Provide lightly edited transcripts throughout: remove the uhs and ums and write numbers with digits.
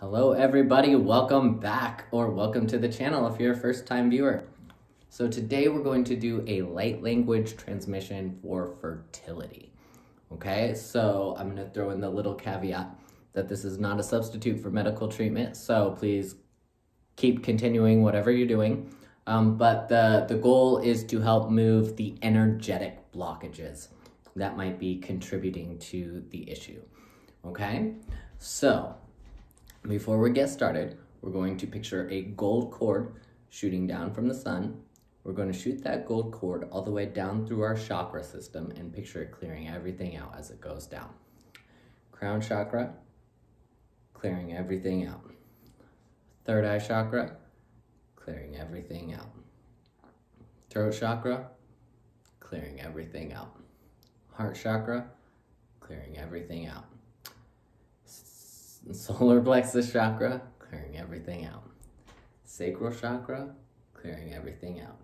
Hello everybody, welcome back, or welcome to the channel if you're a first-time viewer. So today we're going to do a light language transmission for fertility. Okay, so I'm gonna throw in the little caveat that this is not a substitute for medical treatment, so please keep continuing whatever you're doing. But the goal is to help move the energetic blockages that might be contributing to the issue, okay? So, before we get started, we're going to picture a gold cord shooting down from the sun. We're going to shoot that gold cord all the way down through our chakra system and picture it clearing everything out as it goes down. Crown chakra, clearing everything out. Third eye chakra, clearing everything out. Throat chakra, clearing everything out. Heart chakra, clearing everything out. Solar plexus chakra, clearing everything out. Sacral chakra, clearing everything out.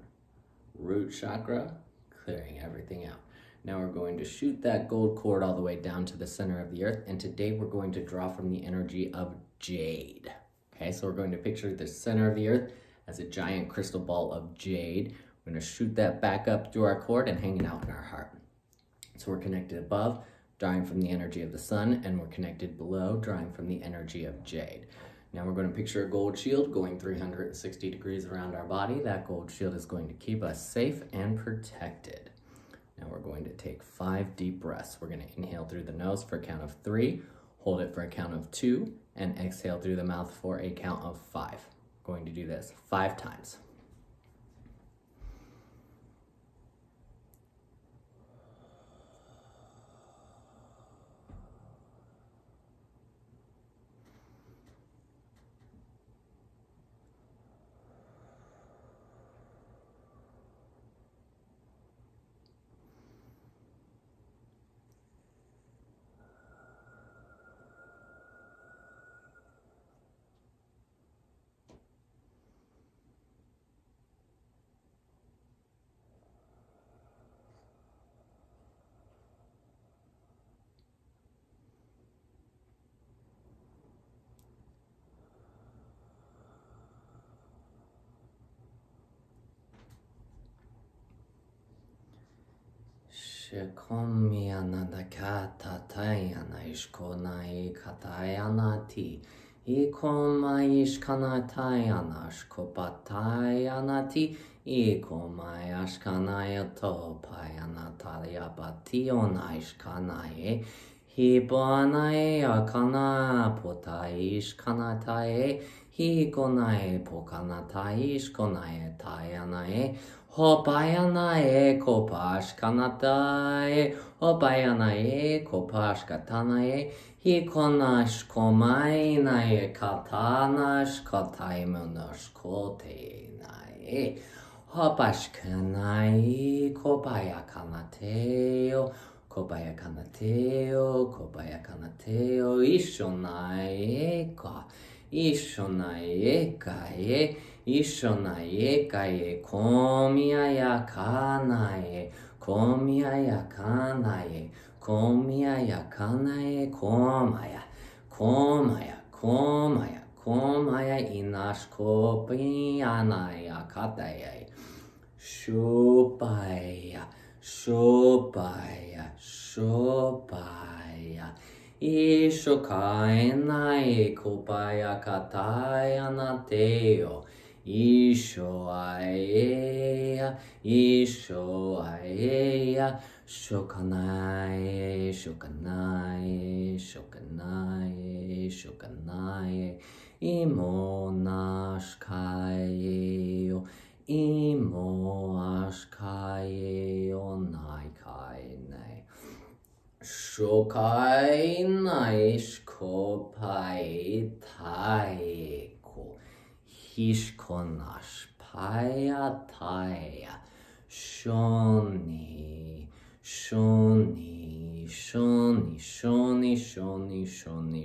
Root chakra, clearing everything out. Now we're going to shoot that gold cord all the way down to the center of the earth, and today we're going to draw from the energy of jade. Okay, so we're going to picture the center of the earth as a giant crystal ball of jade. We're going to shoot that back up through our cord and hang it out in our heart. So we're connected above, drawing from the energy of the sun, and we're connected below, drawing from the energy of jade. Now we're going to picture a gold shield going 360 degrees around our body. That gold shield is going to keep us safe and protected. Now we're going to take 5 deep breaths. We're going to inhale through the nose for a count of 3, hold it for a count of 2, and exhale through the mouth for a count of 5. We're going to do this 5 times. Shekomiana dakata tayana ishkonai katayana ti ikomai ishkana tayana shkopatayana ti ikomai ashkanaya topayana taliyapationa ishkanae hibanae akana potai ishkanatae hikonae pokanatai ishkonae tayanae Hopayanae kopashkanatae, hopayanae kopashkatanae, hikonashkomainae katanashkotaimunoshkoteinae, hopashkanae kopayakanateo, kopayakanateo, kopayakanateo, ishonaeka. Ishonae kae, ishonae kae, komiayakanae, komiayakanae, komiayakanae, komaya, komaya, komaya, komaya, inashkopianayakatae, shopaya, shopaya, shopaya. Ishokainae kopayakatayanateo, ishoaea, ishoaea, shokanae, shokanae, shokanae, shokanae, imonashkaeo, imoashkaeo, naikainae. Shokai naishko pai taeko, hishkonash paya taya, shoni, shoni, shoni, shoni, shoni, shoni, shoni,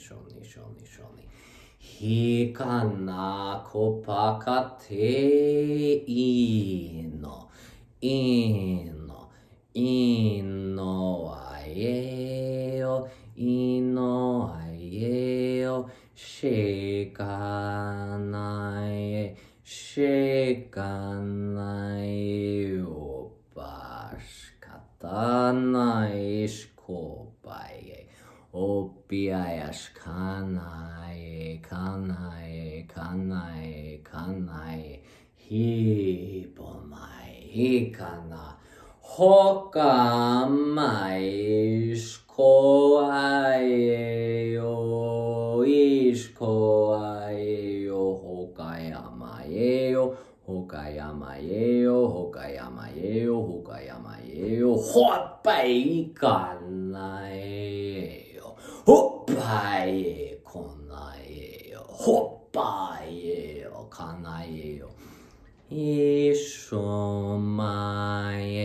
shoni, shoni, shoni, hikana kopakate ino, ino, ino. Ino aeo, ino aeo, yo shikanai shikanai obashikatanai shikobai obiayash kanai kanai kanai kanai hibomai kana hokamai shikoaeyo ishikoaeyo hokayamaeyo hokayamaeyo hokayamaeyo hokayamaeyo hopai kanaeyo hopai konaeyo hopai kanaeyo ishomae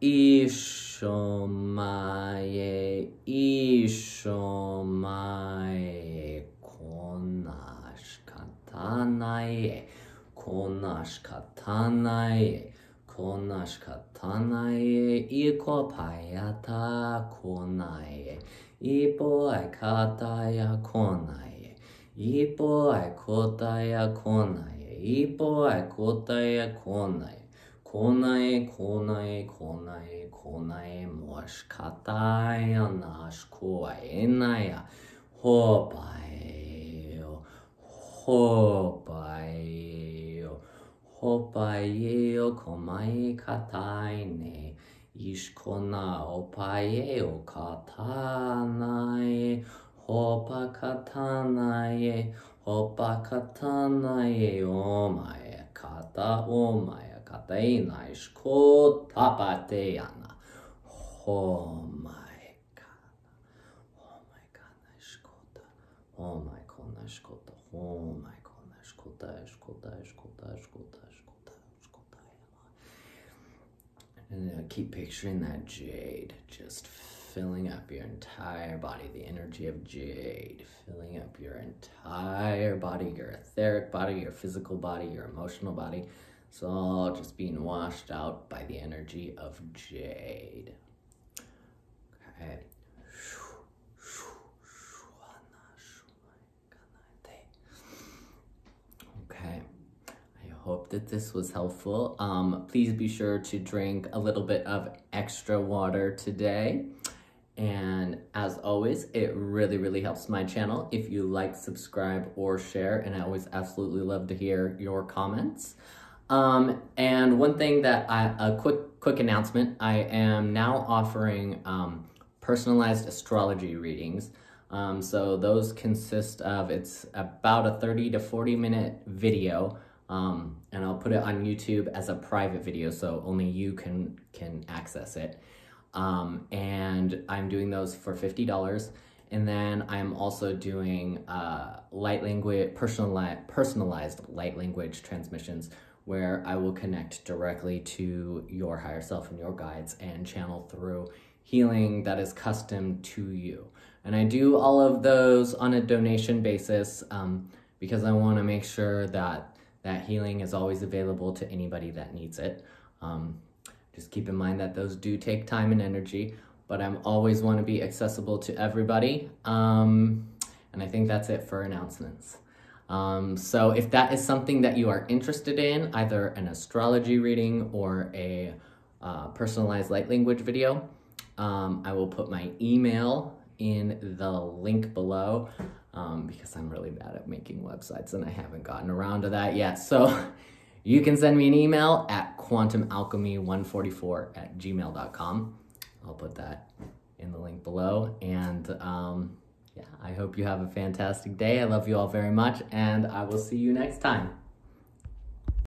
ishomae ishomae konashikatanae konashikatanae konashikatanae ikopayata konae ipoaikataya konae ipoaikotaya konae ipoaikotaya konae konae konae konae konae moshikataya nashikoaenaya hopaeyo hopaeyo hopaeyo komae kataine ishikona opaeyo katanae hopakatanae hopakatanae omae kata omae Kataina ishko tapateyana. Oh my kana. Oh my kana ishkota. Oh my kana ishkota. Oh my kana ishkota. Ishkota, ishkota, ishkota, ishkota, ishkota. And I keep picturing that jade just filling up your entire body. The energy of jade filling up your entire body, your etheric body, your physical body, your emotional body. It's all just being washed out by the energy of jade. Okay. Okay. I hope that this was helpful. Please be sure to drink a little bit of extra water today. And as always, it really, really helps my channel if you like, subscribe, or share. And I always absolutely love to hear your comments. And one thing that a quick announcement, I am now offering, personalized astrology readings. So those consist of, it's about a 30 to 40 minute video. And I'll put it on YouTube as a private video, so only you can access it. And I'm doing those for $50. And then I'm also doing, light language, personalized light language transmissions, where I will connect directly to your higher self and your guides and channel through healing that is custom to you. And I do all of those on a donation basis, because I want to make sure that that healing is always available to anybody that needs it. Just keep in mind that those do take time and energy, but I'm always want to be accessible to everybody. And I think that's it for announcements. So if that is something that you are interested in, either an astrology reading or a personalized light language video, I will put my email in the link below, because I'm really bad at making websites and I haven't gotten around to that yet. So you can send me an email at quantumalchemy144@gmail.com. I'll put that in the link below. And yeah, I hope you have a fantastic day. I love you all very much, and I will see you next time.